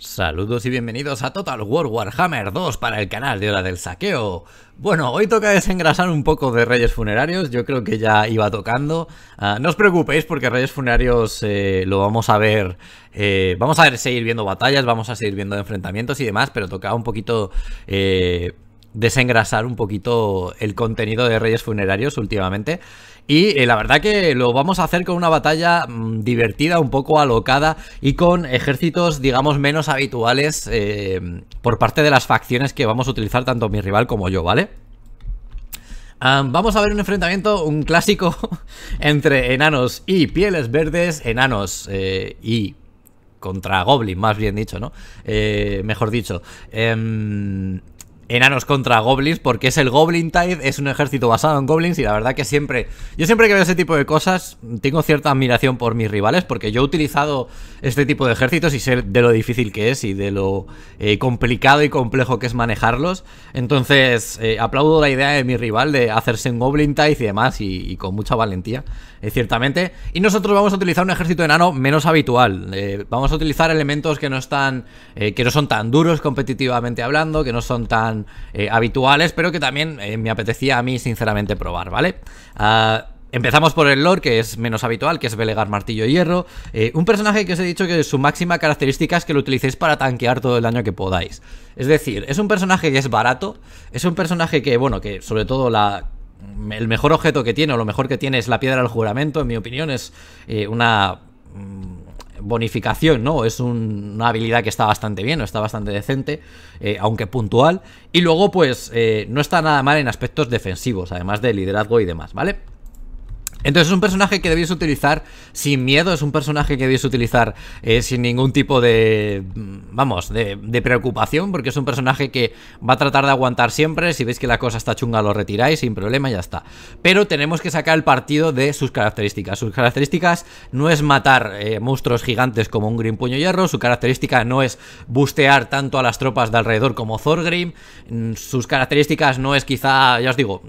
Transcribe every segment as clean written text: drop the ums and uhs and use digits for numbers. Saludos y bienvenidos a Total War Warhammer 2 para el canal de Hora del Saqueo. Bueno, hoy toca desengrasar un poco de Reyes Funerarios, yo creo que ya iba tocando. No os preocupéis porque Reyes Funerarios lo vamos a seguir viendo batallas, vamos a seguir viendo enfrentamientos y demás, pero toca un poquito desengrasar un poquito el contenido de Reyes Funerarios últimamente. Y la verdad que lo vamos a hacer con una batalla divertida, un poco alocada y con ejércitos, digamos, menos habituales por parte de las facciones que vamos a utilizar tanto mi rival como yo, ¿vale? Vamos a ver un enfrentamiento, un clásico entre enanos y pieles verdes, enanos y contra Goblin, más bien dicho, ¿no? Mejor dicho. Enanos contra goblins, porque es el Goblin Tide, es un ejército basado en goblins y la verdad que siempre, yo siempre que veo ese tipo de cosas tengo cierta admiración por mis rivales porque yo he utilizado este tipo de ejércitos y sé de lo difícil que es y de lo complicado y complejo que es manejarlos. Entonces aplaudo la idea de mi rival de hacerse un Goblin Tide y demás y con mucha valentía, ciertamente. Y nosotros vamos a utilizar un ejército enano menos habitual, vamos a utilizar elementos que no están, que no son tan duros competitivamente hablando, que no son tan habituales, pero que también me apetecía a mí sinceramente probar, ¿vale? Empezamos por el lore, que es menos habitual, que es Belegar Martillo de Hierro, un personaje que os he dicho que su máxima característica es que lo utilicéis para tanquear todo el daño que podáis. Es decir, es un personaje que es barato, es un personaje que, bueno, que sobre todo el mejor objeto que tiene, o lo mejor que tiene, es la Piedra del Juramento. En mi opinión es una bonificación, ¿no? Es una habilidad que está bastante bien, o está bastante decente, aunque puntual. Y luego, pues, no está nada mal en aspectos defensivos, además de liderazgo y demás, ¿vale? Entonces es un personaje que debéis utilizar sin miedo, es un personaje que debéis utilizar sin ningún tipo de, vamos, de preocupación, porque es un personaje que va a tratar de aguantar siempre. Si veis que la cosa está chunga lo retiráis sin problema y ya está. Pero tenemos que sacar el partido de sus características. Sus características no es matar monstruos gigantes como un Grim Puño Hierro, su característica no es bustear tanto a las tropas de alrededor como Thorgrim, sus características no es quizá, ya os digo,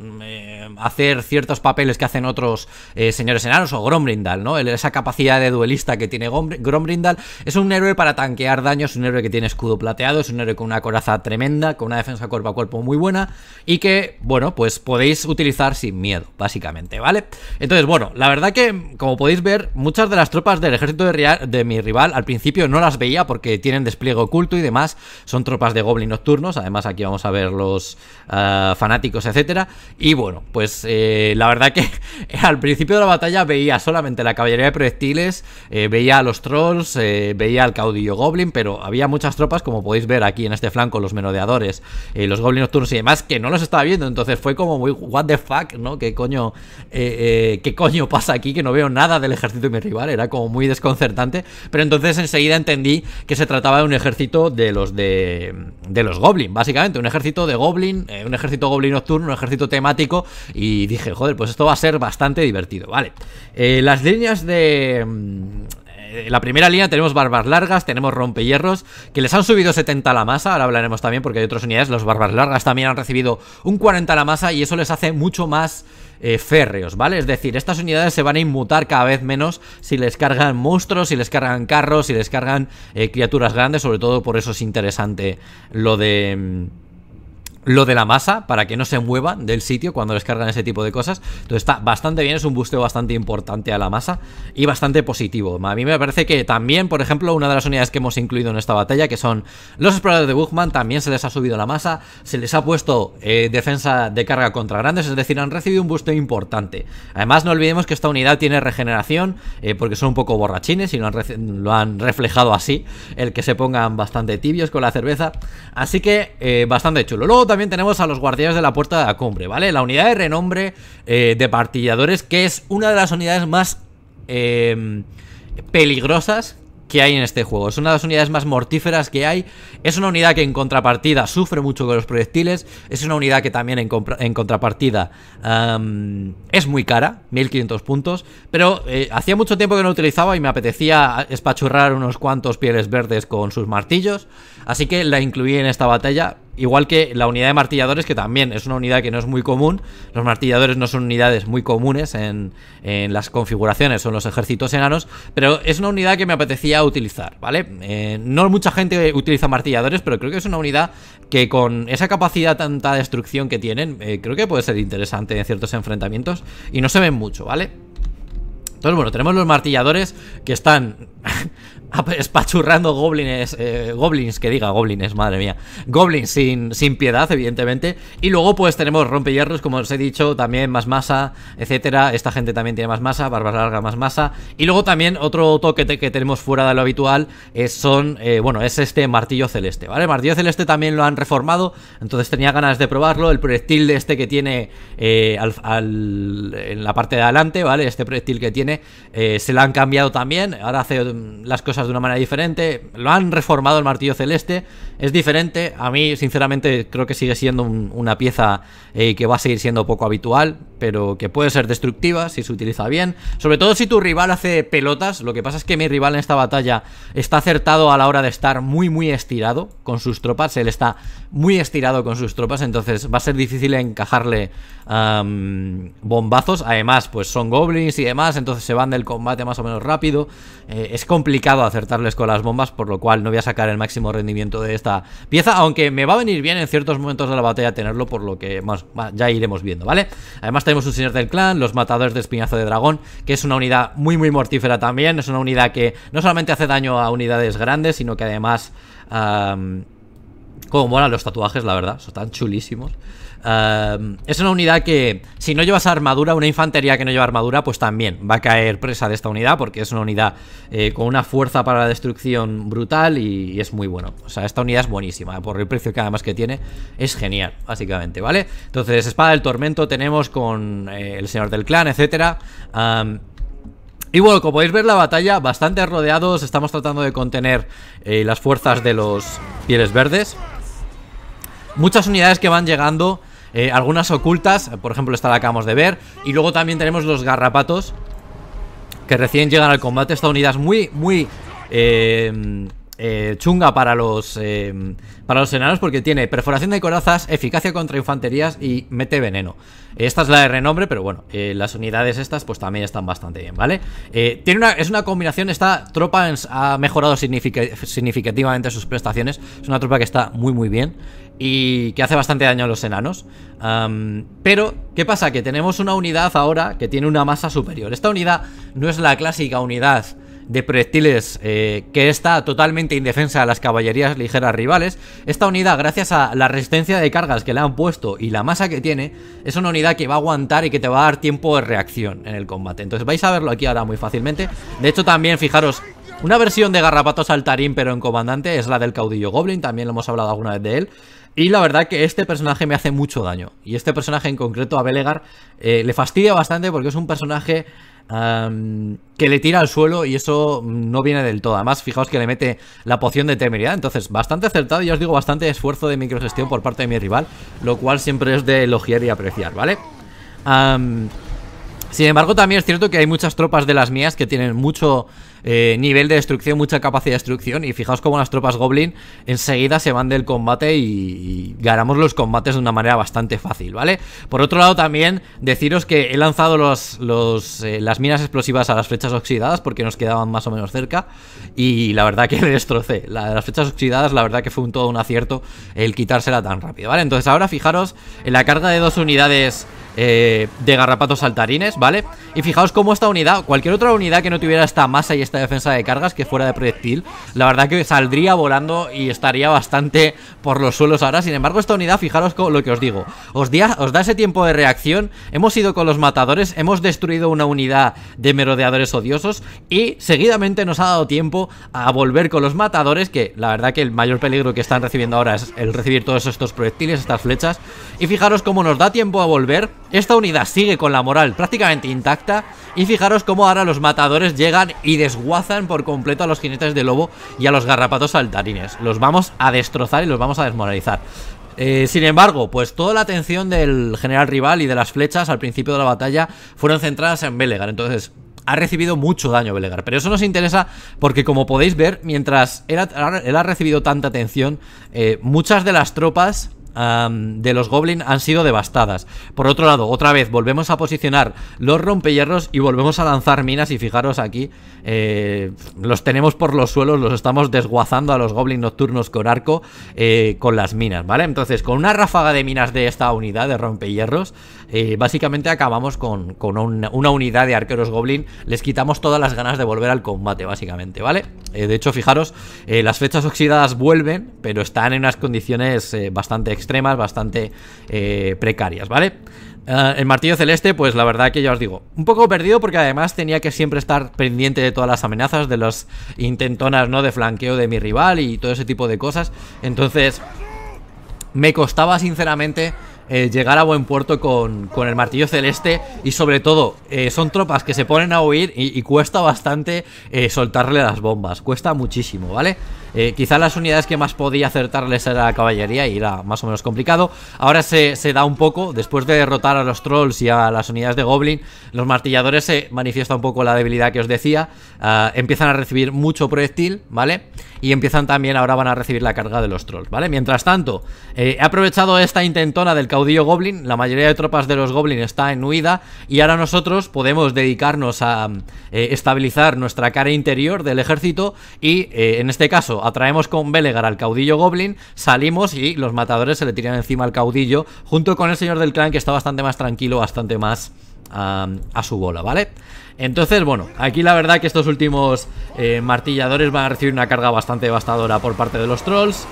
hacer ciertos papeles que hacen otros señores enanos o Grombrindal, ¿no? Esa capacidad de duelista que tiene Grombrindal. Es un héroe para tanquear daño, es un héroe que tiene escudo plateado, es un héroe con una coraza tremenda, con una defensa cuerpo a cuerpo muy buena y que, bueno, pues podéis utilizar sin miedo, básicamente, ¿vale? Entonces, bueno, la verdad que, como podéis ver, muchas de las tropas del ejército de mi rival al principio no las veía porque tienen despliegue oculto y demás, son tropas de goblin nocturnos, además aquí vamos a ver los fanáticos, etcétera. Y bueno, pues la verdad que al principio de la batalla veía solamente la caballería de proyectiles, veía a los trolls, veía al caudillo goblin, pero había muchas tropas, como podéis ver aquí en este flanco, los merodeadores, los goblin nocturnos y demás, que no los estaba viendo. Entonces fue como muy what the fuck, ¿no? ¿Qué coño pasa aquí? Que no veo nada del ejército de mi rival, era como muy desconcertante. Pero entonces enseguida entendí que se trataba de un ejército de los goblin, básicamente, un ejército de goblin, un ejército goblin nocturno, un ejército temático. Y dije, joder, pues esto va a ser bastante divertido, ¿vale? Las líneas de... la primera línea tenemos barbas largas, tenemos rompehierros, que les han subido 70 a la masa, ahora hablaremos también porque hay otras unidades, los barbas largas también han recibido un 40 a la masa y eso les hace mucho más férreos, ¿vale? Es decir, estas unidades se van a inmutar cada vez menos si les cargan monstruos, si les cargan carros, si les cargan criaturas grandes, sobre todo por eso es interesante lo de la masa, para que no se muevan del sitio cuando les cargan ese tipo de cosas. Entonces está bastante bien, es un busteo bastante importante a la masa y bastante positivo. A mí me parece que también, por ejemplo, una de las unidades que hemos incluido en esta batalla, que son los exploradores de Bugman, también se les ha subido la masa, se les ha puesto defensa de carga contra grandes, es decir, han recibido un busteo importante. Además, no olvidemos que esta unidad tiene regeneración, porque son un poco borrachines y lo han reflejado así, el que se pongan bastante tibios con la cerveza. Así que bastante chulo. Luego también tenemos a los guardianes de la puerta de la cumbre, ¿vale? La unidad de renombre de partilladores, que es una de las unidades más peligrosas que hay en este juego. Es una de las unidades más mortíferas que hay. Es una unidad que en contrapartida sufre mucho con los proyectiles. Es una unidad que también en contrapartida es muy cara, 1500 puntos. Pero hacía mucho tiempo que no utilizaba y me apetecía espachurrar unos cuantos pieles verdes con sus martillos. Así que la incluí en esta batalla. Igual que la unidad de martilladores, que también es una unidad que no es muy común. Los martilladores no son unidades muy comunes en las configuraciones o en los ejércitos enanos, pero es una unidad que me apetecía utilizar, ¿vale? No mucha gente utiliza martilladores, pero creo que es una unidad que con esa capacidad tanta destrucción que tienen, creo que puede ser interesante en ciertos enfrentamientos y no se ven mucho, ¿vale? Entonces, bueno, tenemos los martilladores que están... espachurrando goblins, goblins sin piedad, evidentemente. Y luego pues tenemos rompehierros, como os he dicho, también más masa, etcétera. Esta gente también tiene más masa, barba larga más masa. Y luego también otro toque que tenemos fuera de lo habitual es este martillo celeste, ¿vale? El martillo celeste también lo han reformado, entonces tenía ganas de probarlo. El proyectil de este que tiene en la parte de adelante, ¿vale? Este proyectil que tiene se lo han cambiado también, ahora hace las cosas de una manera diferente, lo han reformado. El martillo celeste es diferente, a mí sinceramente creo que sigue siendo una pieza que va a seguir siendo poco habitual, pero que puede ser destructiva si se utiliza bien, sobre todo si tu rival hace pelotas. Lo que pasa es que mi rival en esta batalla está acertado a la hora de estar muy estirado con sus tropas, entonces va a ser difícil encajarle bombazos. Además pues son goblins y demás, entonces se van del combate más o menos rápido, es complicado acertarles con las bombas, por lo cual no voy a sacar el máximo rendimiento de esta pieza, aunque me va a venir bien en ciertos momentos de la batalla tenerlo, por lo que ya iremos viendo, ¿vale? Además tenemos un señor del clan, los matadores de espinazo de dragón, que es una unidad muy mortífera también. Es una unidad que no solamente hace daño a unidades grandes, sino que además... como molan los tatuajes, la verdad, son tan chulísimos. Es una unidad que si no llevas armadura, una infantería que no lleva armadura, pues también va a caer presa de esta unidad, porque es una unidad con una fuerza para la destrucción brutal y es muy bueno. O sea, esta unidad es buenísima, por el precio que además que tiene, es genial, básicamente, ¿vale? Entonces, Espada del Tormento tenemos con el señor del clan, etcétera. Y bueno, como podéis ver, la batalla bastante rodeados, estamos tratando de contener las fuerzas de los pieles verdes. Muchas unidades que van llegando, algunas ocultas, por ejemplo esta la acabamos de ver. Y luego también tenemos los garrapatos, que recién llegan al combate. Esta unidad es muy chunga para los enanos, porque tiene perforación de corazas, eficacia contra infanterías y mete veneno. Esta es la de renombre, pero bueno, las unidades estas pues también están bastante bien, ¿vale? Es una combinación. Esta tropa ha mejorado significativamente sus prestaciones. Es una tropa que está muy bien y que hace bastante daño a los enanos. Pero, ¿qué pasa? Que tenemos una unidad ahora que tiene una masa superior. Esta unidad no es la clásica unidad de proyectiles que está totalmente indefensa a las caballerías ligeras rivales. Esta unidad, gracias a la resistencia de cargas que le han puesto y la masa que tiene, es una unidad que va a aguantar y que te va a dar tiempo de reacción en el combate. Entonces vais a verlo aquí ahora muy fácilmente. De hecho también, fijaros, una versión de garrapato saltarín pero en comandante es la del caudillo goblin, también lo hemos hablado alguna vez de él. Y la verdad que este personaje me hace mucho daño, y este personaje en concreto a Belegar le fastidia bastante, porque es un personaje que le tira al suelo y eso no viene del todo. Además, fijaos que le mete la poción de temeridad. Entonces, bastante acertado, ya os digo, bastante esfuerzo de microgestión por parte de mi rival, lo cual siempre es de elogiar y apreciar, ¿vale? Sin embargo, también es cierto que hay muchas tropas de las mías que tienen mucho nivel de destrucción, mucha capacidad de destrucción. Y fijaos cómo las tropas goblin enseguida se van del combate y ganamos los combates de una manera bastante fácil, ¿vale? Por otro lado también deciros que he lanzado las minas explosivas a las flechas oxidadas, porque nos quedaban más o menos cerca, y la verdad que le destrocé. Las flechas oxidadas, la verdad que fue todo un acierto el quitársela tan rápido, ¿vale? Entonces ahora fijaros en la carga de dos unidades de garrapatos saltarines, ¿vale? Y fijaos cómo esta unidad, cualquier otra unidad que no tuviera esta masa y esta defensa de cargas, que fuera de proyectil, la verdad que saldría volando y estaría bastante por los suelos ahora. Sin embargo, esta unidad, fijaros con lo que os digo, os da ese tiempo de reacción. Hemos ido con los matadores, hemos destruido una unidad de merodeadores odiosos y seguidamente nos ha dado tiempo a volver con los matadores, que la verdad que el mayor peligro que están recibiendo ahora es el recibir todos estos proyectiles, estas flechas. Y fijaros cómo nos da tiempo a volver. Esta unidad sigue con la moral prácticamente intacta, y fijaros cómo ahora los matadores llegan y desguazan por completo a los jinetes de lobo y a los garrapatos saltarines. Los vamos a destrozar y los vamos a desmoralizar. Sin embargo, pues toda la atención del general rival y de las flechas al principio de la batalla fueron centradas en Belegar. Entonces, ha recibido mucho daño Belegar, pero eso nos interesa porque, como podéis ver, mientras él ha recibido tanta atención, muchas de las tropas de los Goblin han sido devastadas. Por otro lado, otra vez volvemos a posicionar los rompehierros y volvemos a lanzar minas, y fijaros aquí, los tenemos por los suelos, los estamos desguazando a los Goblin nocturnos con arco, con las minas, ¿vale? Entonces, con una ráfaga de minas de esta unidad de rompehierros, básicamente acabamos con una unidad de arqueros Goblin. Les quitamos todas las ganas de volver al combate, básicamente, ¿vale? De hecho, fijaros, las flechas oxidadas vuelven, pero están en unas condiciones bastante extremas, bastante precarias, ¿vale? El martillo celeste, pues la verdad que ya os digo, un poco perdido, porque además tenía que siempre estar pendiente de todas las amenazas, de las intentonas, ¿no?, de flanqueo de mi rival y todo ese tipo de cosas. Entonces me costaba sinceramente llegar a buen puerto con el martillo celeste, y sobre todo son tropas que se ponen a huir y cuesta bastante soltarle las bombas, cuesta muchísimo, ¿vale? Quizá las unidades que más podía acertarles era la caballería, y era más o menos complicado. Ahora se da un poco, después de derrotar a los trolls y a las unidades de goblin, los martilladores se manifiesta un poco la debilidad que os decía, empiezan a recibir mucho proyectil, ¿vale? Y empiezan también, ahora van a recibir la carga de los trolls, ¿vale? Mientras tanto, he aprovechado esta intentona del caudillo goblin, la mayoría de tropas de los goblin está en huida, y ahora nosotros podemos dedicarnos a estabilizar nuestra cara interior del ejército, y en este caso atraemos con Belegar al caudillo goblin, salimos y los matadores se le tiran encima al caudillo, junto con el señor del clan, que está bastante más tranquilo, bastante más a su bola, ¿vale? Entonces, bueno, aquí la verdad que estos últimos martilladores van a recibir una carga bastante devastadora por parte de los trolls,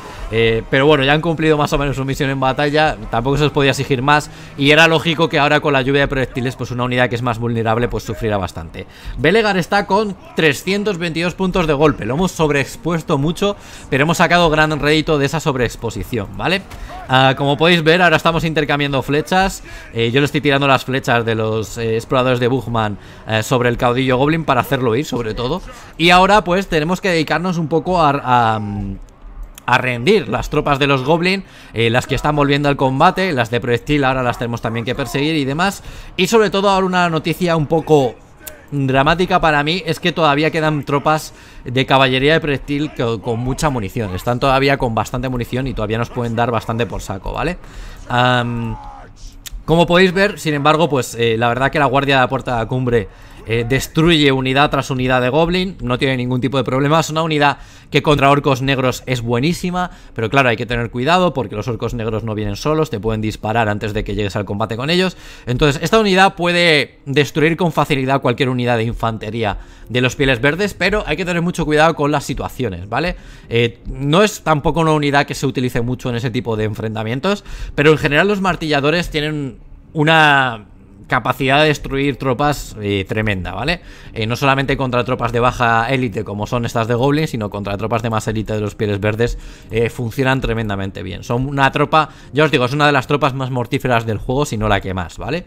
pero bueno, ya han cumplido más o menos su misión en batalla, tampoco se les podía exigir más, y era lógico que ahora con la lluvia de proyectiles, pues una unidad que es más vulnerable, pues sufriera bastante. Belegar está con 322 puntos de golpe, lo hemos sobreexpuesto mucho, pero hemos sacado gran rédito de esa sobreexposición, ¿vale? Como podéis ver, ahora estamos intercambiando flechas, yo le estoy tirando las flechas de los exploradores de Bugman sobre el caudillo goblin para hacerlo ir, sobre todo. Y ahora pues tenemos que dedicarnos un poco a rendir las tropas de los goblin, las que están volviendo al combate, las de proyectil ahora las tenemos también que perseguir y demás. Y sobre todo, ahora una noticia un poco dramática para mí es que todavía quedan tropas de caballería de proyectil con mucha munición, están todavía con bastante munición y todavía nos pueden dar bastante por saco, ¿vale? Como podéis ver, sin embargo, pues la verdad que la guardia de la puerta de la cumbre destruye unidad tras unidad de goblin, no tiene ningún tipo de problema. Es una unidad que contra orcos negros es buenísima, pero claro, hay que tener cuidado porque los orcos negros no vienen solos, te pueden disparar antes de que llegues al combate con ellos. Entonces, esta unidad puede destruir con facilidad cualquier unidad de infantería de los pieles verdes, pero hay que tener mucho cuidado con las situaciones, ¿vale? No es tampoco una unidad que se utilice mucho en ese tipo de enfrentamientos, pero en general los martilladores tienen una capacidad de destruir tropas tremenda, ¿vale? No solamente contra tropas de baja élite como son estas de goblin, sino contra tropas de más élite de los pieles verdes funcionan tremendamente bien. Son una tropa, ya os digo, es una de las tropas más mortíferas del juego, si no la que más, ¿vale?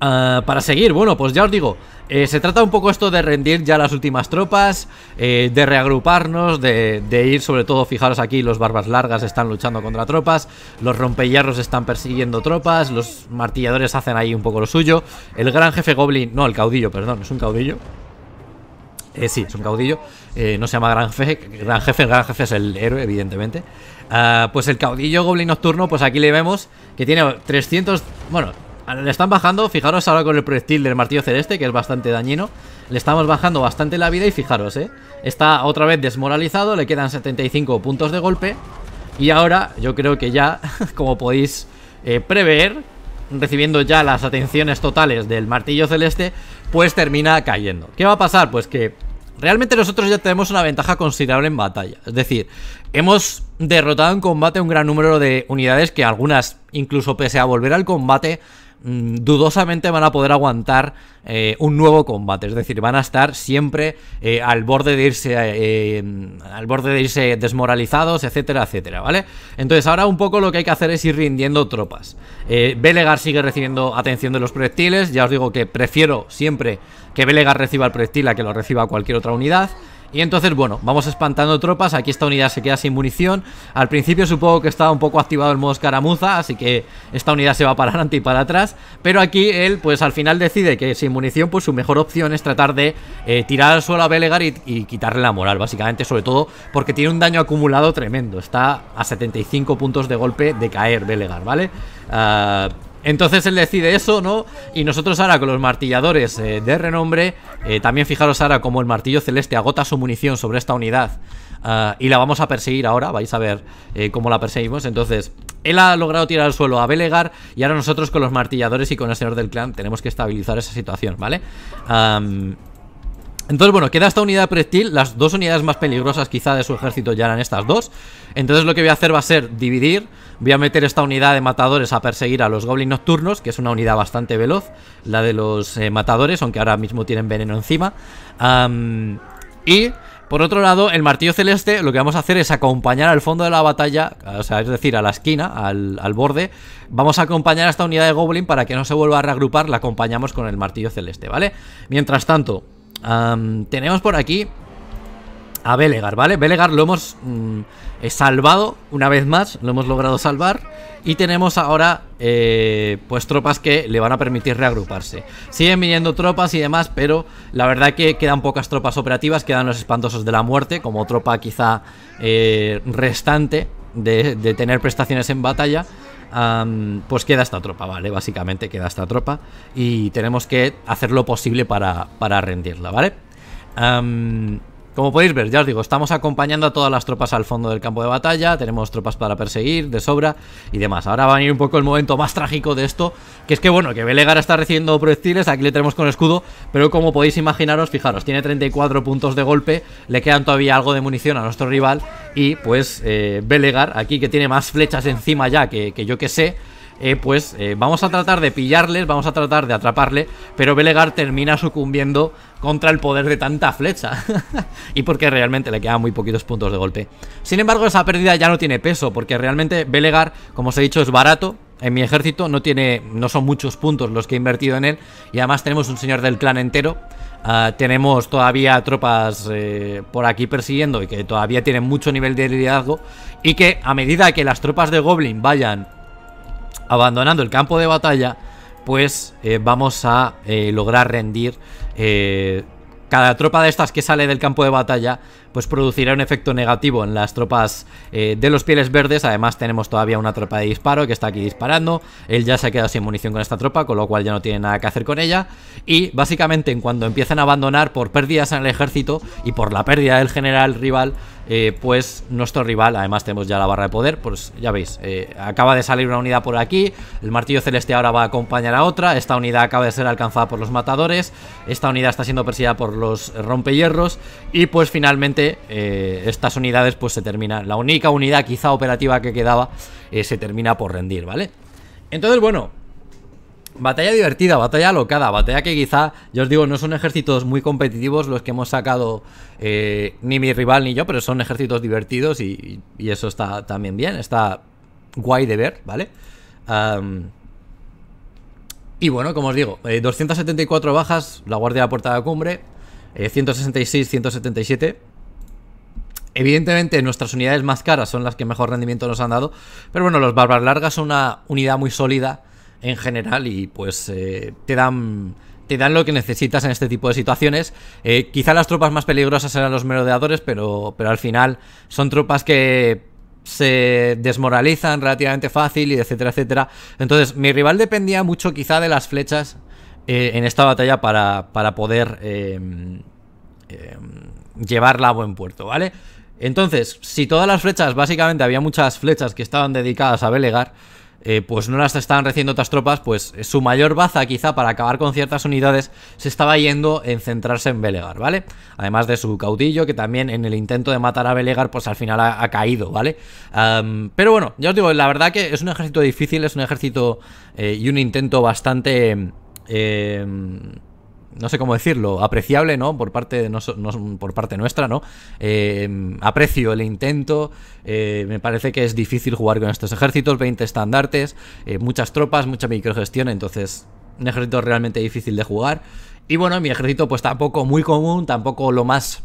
Para seguir, bueno, pues ya os digo, se trata un poco esto de rendir ya las últimas tropas, de reagruparnos, de ir sobre todo, fijaros aquí, los barbas largas están luchando contra tropas, los rompehierros están persiguiendo tropas, los martilladores hacen ahí un poco lo suyo, el gran jefe goblin, no, el caudillo, perdón, es un caudillo. Sí, es un caudillo, no se llama gran jefe es el héroe, evidentemente. Pues el caudillo goblin nocturno, pues aquí le vemos que tiene 300, bueno, le están bajando, fijaros ahora con el proyectil del martillo celeste, que es bastante dañino. Le estamos bajando bastante la vida y fijaros, está otra vez desmoralizado, le quedan 75 puntos de golpe. Y ahora yo creo que ya, como podéis prever, recibiendo ya las atenciones totales del martillo celeste, pues termina cayendo. ¿Qué va a pasar? Pues que realmente nosotros ya tenemos una ventaja considerable en batalla. Es decir, hemos derrotado en combate un gran número de unidades que algunas, incluso pese a volver al combate, dudosamente van a poder aguantar un nuevo combate. Es decir, van a estar siempre al borde de irse desmoralizados, etcétera, etcétera, ¿vale? Entonces ahora un poco lo que hay que hacer es ir rindiendo tropas. Belegar sigue recibiendo atención de los proyectiles. Ya os digo que prefiero siempre que Belegar reciba el proyectil a que lo reciba cualquier otra unidad. Y entonces, bueno, vamos espantando tropas. Aquí esta unidad se queda sin munición. Al principio supongo que estaba un poco activado el modo escaramuza, así que esta unidad se va para adelante y para atrás. Pero aquí él, pues al final decide que sin munición, pues su mejor opción es tratar de tirar al suelo a Belegar y quitarle la moral, básicamente, sobre todo porque tiene un daño acumulado tremendo. Está a 75 puntos de golpe de caer Belegar, ¿vale? Entonces él decide eso, ¿no? Y nosotros ahora con los martilladores de renombre, también fijaros ahora como el martillo celeste agota su munición sobre esta unidad, y la vamos a perseguir ahora, vais a ver cómo la perseguimos. Entonces él ha logrado tirar al suelo a Belegar y ahora nosotros con los martilladores y con el señor del clan tenemos que estabilizar esa situación, ¿vale? Entonces, bueno, queda esta unidad proyectil. Las dos unidades más peligrosas quizá de su ejército ya eran estas dos. Entonces lo que voy a hacer va a ser dividir. Voy a meter esta unidad de matadores a perseguir a los goblins nocturnos, que es una unidad bastante veloz, la de los matadores, aunque ahora mismo tienen veneno encima. Y por otro lado, el martillo celeste lo que vamos a hacer es acompañar al fondo de la batalla, o sea, es decir, a la esquina, al borde. Vamos a acompañar a esta unidad de goblin para que no se vuelva a reagrupar, la acompañamos con el martillo celeste, ¿vale? Mientras tanto, tenemos por aquí a Belegar, ¿vale? Belegar lo hemos salvado una vez más, lo hemos logrado salvar. Y tenemos ahora pues tropas que le van a permitir reagruparse. Siguen viniendo tropas y demás, pero la verdad que quedan pocas tropas operativas. Quedan los espantosos de la muerte como tropa quizá restante de tener prestaciones en batalla. Pues queda esta tropa, ¿vale? Básicamente queda esta tropa y tenemos que hacer lo posible para rendirla, ¿vale? Como podéis ver, ya os digo, estamos acompañando a todas las tropas al fondo del campo de batalla. Tenemos tropas para perseguir, de sobra y demás. Ahora va a venir un poco el momento más trágico de esto, que es que, bueno, que Belegar está recibiendo proyectiles. Aquí le tenemos con escudo, pero como podéis imaginaros, fijaros, tiene 34 puntos de golpe. Le quedan todavía algo de munición a nuestro rival. Y pues Belegar, aquí que tiene más flechas encima ya que yo que sé, pues vamos a tratar de pillarles, vamos a tratar de atraparle, pero Belegar termina sucumbiendo contra el poder de tanta flecha y porque realmente le quedan muy poquitos puntos de golpe. Sin embargo, esa pérdida ya no tiene peso, porque realmente Belegar, como os he dicho, es barato. En mi ejército no son muchos puntos los que he invertido en él. Y además tenemos un señor del clan entero. Tenemos todavía tropas por aquí persiguiendo y que todavía tienen mucho nivel de liderazgo. Y que a medida que las tropas de Goblin vayan abandonando el campo de batalla, pues vamos a lograr rendir. Cada tropa de estas que sale del campo de batalla pues producirá un efecto negativo en las tropas de los pieles verdes. Además tenemos todavía una tropa de disparo que está aquí disparando. Él ya se ha quedado sin munición con esta tropa, con lo cual ya no tiene nada que hacer con ella. Y básicamente en cuando empiezan a abandonar por pérdidas en el ejército y por la pérdida del general rival, pues nuestro rival, además tenemos ya la barra de poder, pues ya veis, acaba de salir una unidad por aquí. El martillo celeste ahora va a acompañar a otra. Esta unidad acaba de ser alcanzada por los matadores. Esta unidad está siendo perseguida por los rompehierros. Y pues finalmente estas unidades pues se terminan. La única unidad quizá operativa que quedaba se termina por rendir, ¿vale? Entonces, bueno, batalla divertida, batalla alocada, batalla que quizá, yo os digo, no son ejércitos muy competitivos los que hemos sacado ni mi rival ni yo, pero son ejércitos divertidos y eso está también bien, está guay de ver, ¿vale? Y bueno, como os digo, 274 bajas, la guardia de la puerta de la cumbre, 166, 177... Evidentemente nuestras unidades más caras son las que mejor rendimiento nos han dado, pero bueno, los barbas largas son una unidad muy sólida en general y pues te dan lo que necesitas en este tipo de situaciones. Quizá las tropas más peligrosas eran los merodeadores, pero al final son tropas que se desmoralizan relativamente fácil y etcétera, etcétera. Entonces mi rival dependía mucho quizá de las flechas en esta batalla para poder llevarla a buen puerto, ¿vale? Entonces, si todas las flechas, básicamente había muchas flechas que estaban dedicadas a Belegar, pues no las estaban recibiendo otras tropas, pues su mayor baza quizá para acabar con ciertas unidades se estaba yendo en centrarse en Belegar, ¿vale? Además de su caudillo, que también en el intento de matar a Belegar pues al final ha caído, ¿vale? Pero bueno, ya os digo, la verdad que es un ejército difícil, es un ejército y un intento bastante no sé cómo decirlo, apreciable, ¿no? Por parte nuestra, ¿no? Aprecio el intento. Me parece que es difícil jugar con estos ejércitos, 20 estandartes, muchas tropas, mucha microgestión. Entonces, un ejército realmente difícil de jugar. Y bueno, mi ejército pues tampoco muy común, tampoco lo más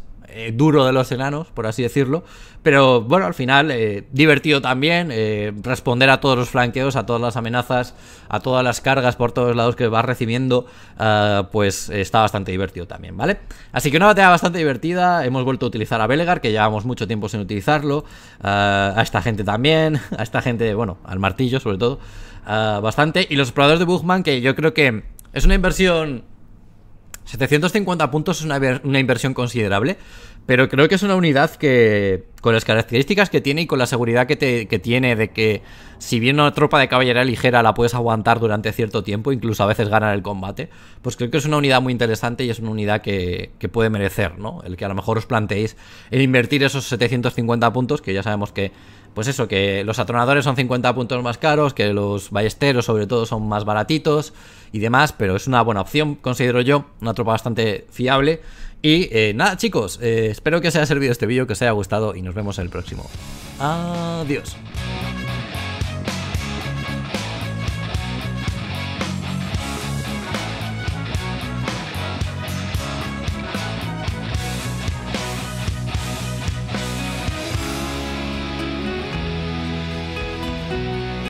duro de los enanos, por así decirlo. Pero bueno, al final divertido también, responder a todos los flanqueos, a todas las amenazas, a todas las cargas por todos lados que vas recibiendo, pues está bastante divertido también, ¿vale? Así que una batalla bastante divertida. Hemos vuelto a utilizar a Belegar, que llevamos mucho tiempo sin utilizarlo, a esta gente también, a esta gente, bueno, al martillo sobre todo, bastante. Y los exploradores de Bugman, que yo creo que es una inversión... 750 puntos es una inversión considerable, pero creo que es una unidad que, con las características que tiene y con la seguridad que tiene de que, si bien una tropa de caballería ligera la puedes aguantar durante cierto tiempo, incluso a veces ganar el combate, pues creo que es una unidad muy interesante y es una unidad que puede merecer, ¿no? El que a lo mejor os planteéis el invertir esos 750 puntos, que ya sabemos que, pues eso, que los atronadores son 50 puntos más caros, que los ballesteros sobre todo son más baratitos y demás, pero es una buena opción, considero yo, una tropa bastante fiable. Y nada, chicos, espero que os haya servido este vídeo, que os haya gustado y nos vemos en el próximo. Adiós.